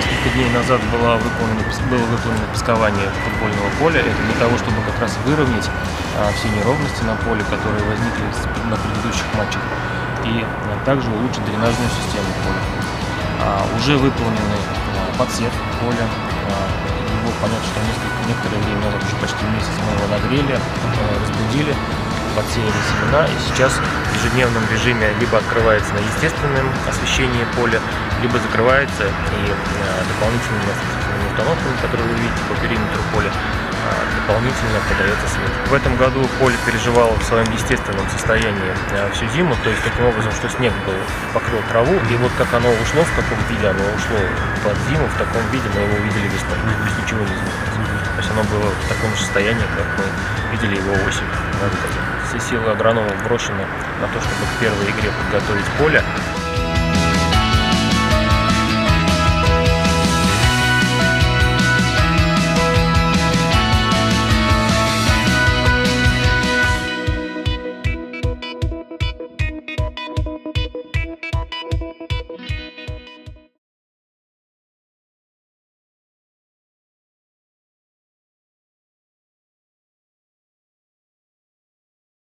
несколько дней назад было выполнено пескование футбольного поля. Это для того, чтобы как раз выровнять все неровности на поле, которые возникли на предыдущих матчах, и также улучшить дренажную систему поля. Уже выполнены подсев поля. Его понятно, что некоторое время назад, уже почти месяц, мы его нагрели, разбудили, подсеяли семена, и сейчас в ежедневном режиме либо открывается на естественном освещении поля, либо закрывается, и дополнительными осветительными установками, которые вы видите по периметру поля, дополнительно подается свет. В этом году поле переживало в своем естественном состоянии всю зиму, то есть таким образом, что снег был покрыл траву, и вот как оно ушло, в каком виде оно ушло под зиму, в таком виде мы его увидели весной, то есть ничего не изменилось. То есть оно было в таком же состоянии, как мы видели его осенью. Все силы агрономов брошены на то, чтобы к первой игре подготовить поле.